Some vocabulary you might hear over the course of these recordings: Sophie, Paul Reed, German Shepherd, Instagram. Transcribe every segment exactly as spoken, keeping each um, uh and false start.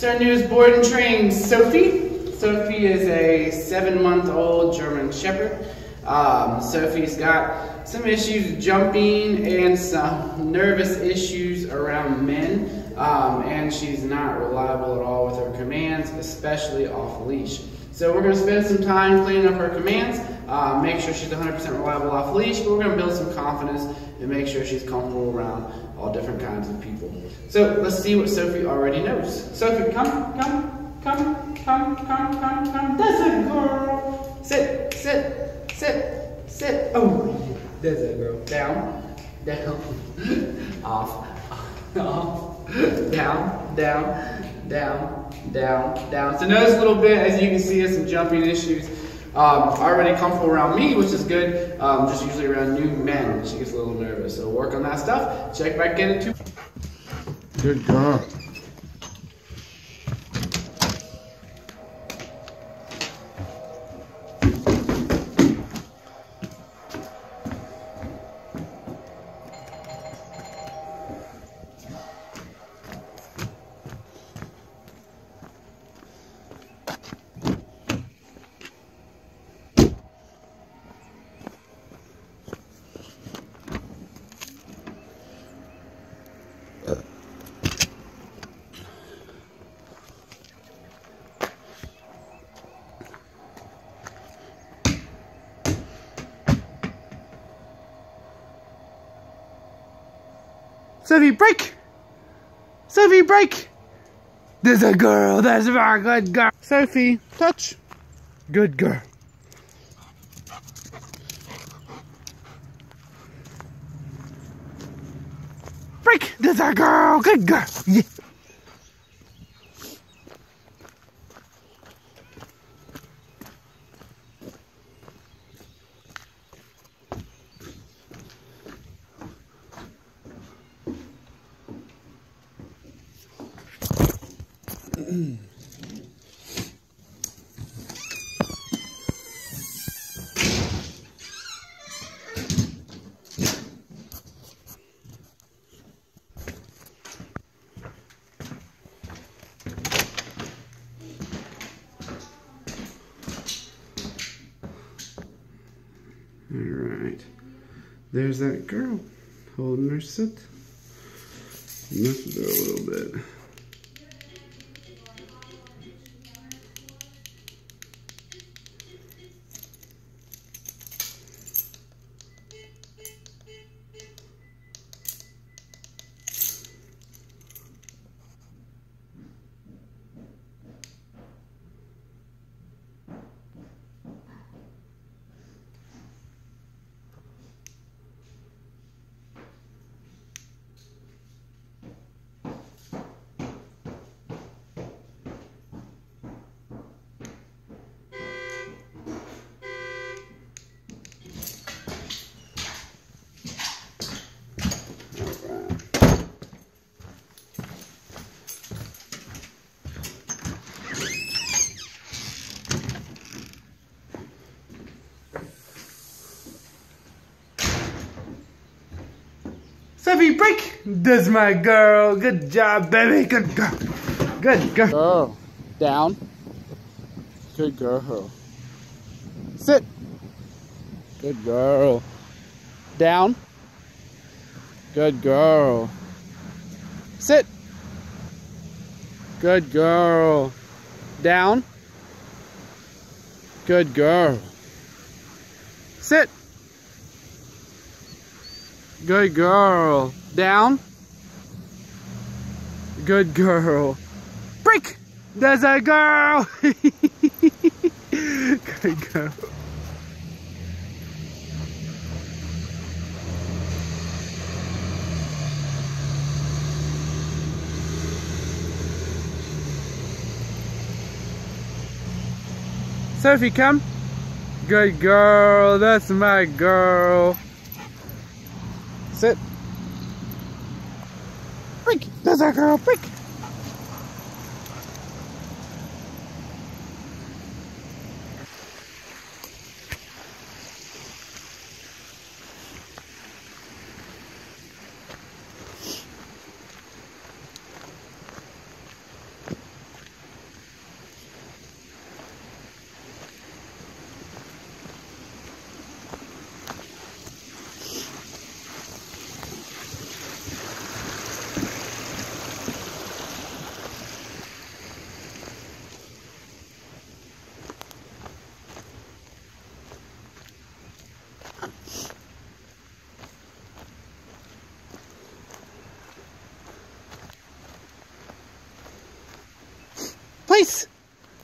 New board and trained Sophie. Sophie is a seven-month-old German Shepherd. Um, Sophie's got some issues jumping and some nervous issues around men, um, and she's not reliable at all with her commands, especially off-leash. So we're going to spend some time cleaning up her commands, uh, make sure she's one hundred percent reliable off-leash, but we're going to build some confidence and make sure she's comfortable around all different kinds of people. So let's see what Sophie already knows. Sophie, come, come, come, come, come, come, come. That's a girl. Sit, sit, sit, sit. Oh, that's a girl. Down, down, off, off, down, down, down, down, down. So notice a little bit, as you can see, has some jumping issues. Um, already comfortable around me, which is good. Um, just usually around new men, she gets a little nervous. So work on that stuff. Check back in too. Good girl. Sophie, break! Sophie, break! There's a girl, there's a very good girl. Sophie, touch. Good girl. Break! There's a girl, good girl. Yeah. Alright, there's that girl holding her sit. Lift her a little bit. Sophie, break! That's my girl. Good job, baby. Good girl. Good girl. Girl. Down. Good girl. Sit. Good girl. Down. Good girl. Sit. Good girl. Down. Good girl. Sit. Good girl. Down. Good girl. Break! There's a girl! Good girl. Sophie, come. Good girl. That's my girl. Sit. Break! That's our girl! Break! nice.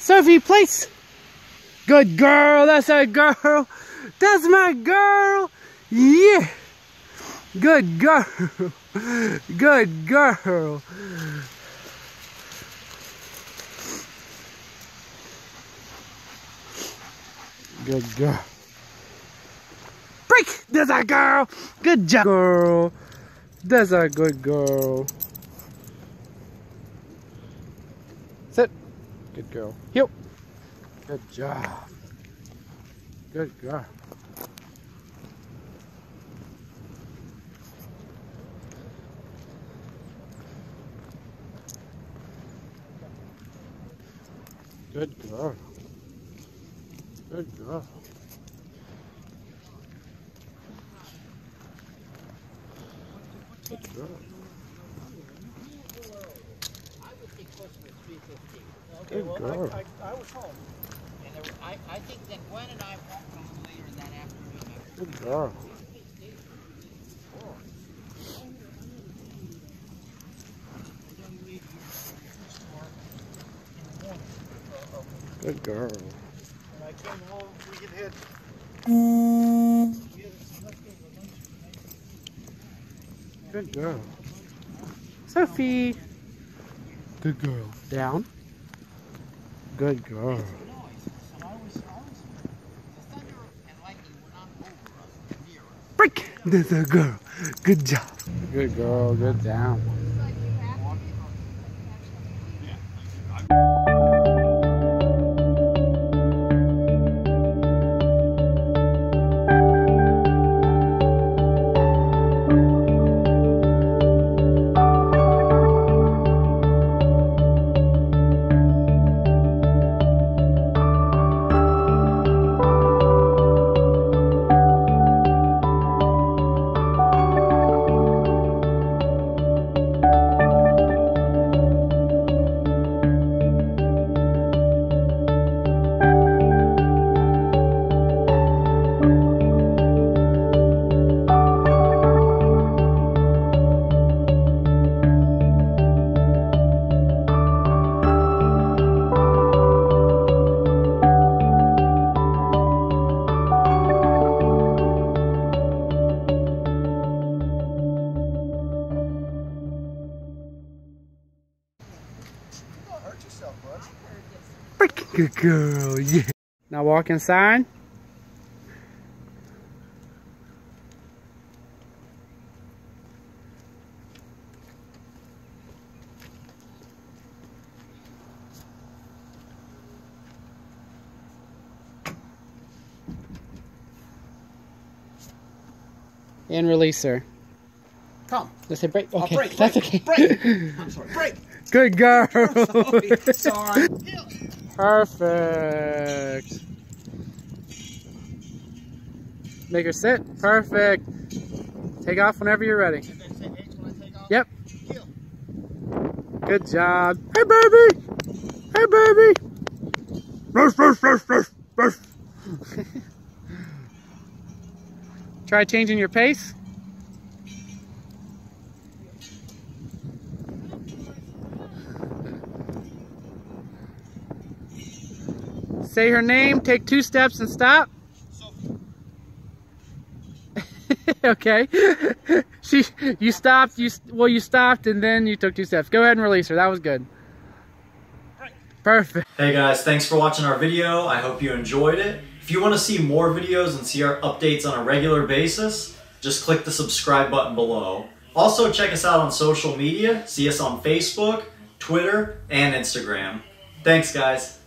Sophie, place. Good girl. That's a girl. That's my girl. Yeah. Good girl. Good girl. Good girl. Break. That's a girl. Good job, girl. That's a good girl. Sit. Good girl. Yep. Good job. Good girl. Good girl. Good girl. Good girl. Okay, well, good I, I, I was home, and there, I, I think that Gwen and I walked home later that afternoon. Good girl. Good girl. When I came home, we could hit. Good girl. Sophie. Good girl. Down. Good girl. Break! That's a girl. Good job. Good girl. Good down. Good girl, yeah. Now walk inside. And release her. Come. Let's say break. Okay, break, that's break, okay. Break. I'm sorry. Break. Good girl. I'm sorry. Sorry. Perfect. Make her sit. Perfect. Take off whenever you're ready. Yep. Good job. Hey, baby. Hey, baby. Rush, rush, rush, rush, rush. Try changing your pace. Say her name, take two steps and stop. Sophie. Okay. She, you stopped, you, well, you stopped and then you took two steps. Go ahead and release her, that was good. Perfect. Hey guys, thanks for watching our video. I hope you enjoyed it. If you want to see more videos and see our updates on a regular basis, just click the subscribe button below. Also, check us out on social media. See us on Facebook, Twitter, and Instagram. Thanks, guys.